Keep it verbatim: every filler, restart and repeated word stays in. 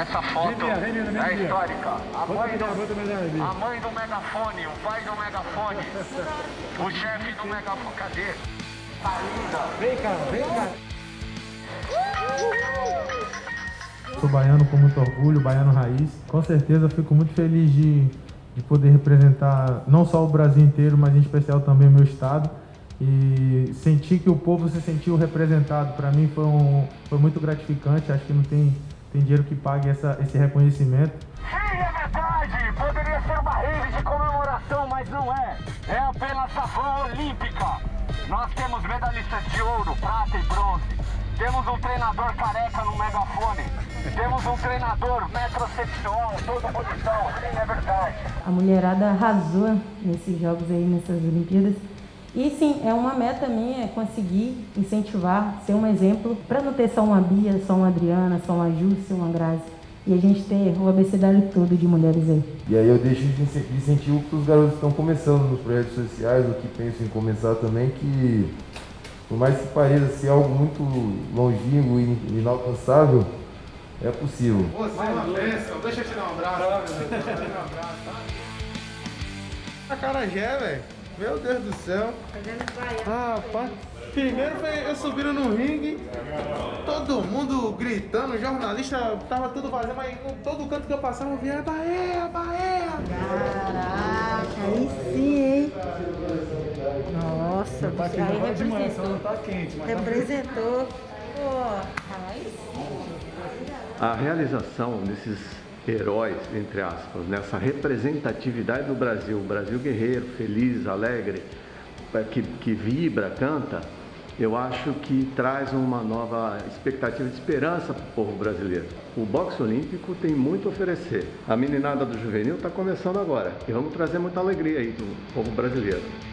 Essa foto é histórica. A mãe do, a mãe do megafone, o pai do megafone, o chefe do megafone. Cadê? Tá linda. Vem cá, vem cá. Sou baiano com muito orgulho, baiano raiz. Com certeza fico muito feliz de, de poder representar não só o Brasil inteiro, mas em especial também o meu estado. E sentir que o povo se sentiu representado, para mim foi, um, foi muito gratificante. Acho que não tem... Tem dinheiro que pague essa, esse reconhecimento. Sim, é verdade! Poderia ser uma rede de comemoração, mas não é. É apenas a van olímpica. Nós temos medalhistas de ouro, prata e bronze. Temos um treinador careca no megafone. Temos um treinador metrosexual, todo bonitão. Sim, é verdade. A mulherada arrasou nesses jogos aí, nessas Olimpíadas. E sim, é uma meta minha, é conseguir incentivar, ser um exemplo, para não ter só uma Bia, só uma Adriana, só uma Júcia, uma Grazi. E a gente ter o abecedário todo de mulheres aí. E aí eu deixo de incentivo que os garotos estão começando nos projetos sociais, o que penso em começar também, que por mais que pareça ser algo muito longínquo e inalcançável, é possível. Você é uma bênção, deixa eu te dar um abraço. Acarajé, velho. Meu Deus do céu! Ah, pá. Primeiro foi eu subindo no ringue, todo mundo gritando, jornalista, tava tudo vazio, mas em todo canto que eu passava eu via Bahia, Bahia! Caraca, aí sim, hein? Nossa, tá aí representou. Tá quente, mas representou. A realização desses heróis, entre aspas, nessa representatividade do Brasil, o Brasil guerreiro, feliz, alegre, que, que vibra, canta, eu acho que traz uma nova expectativa de esperança para o povo brasileiro. O boxe olímpico tem muito a oferecer. A meninada do juvenil está começando agora e vamos trazer muita alegria aí para o povo brasileiro.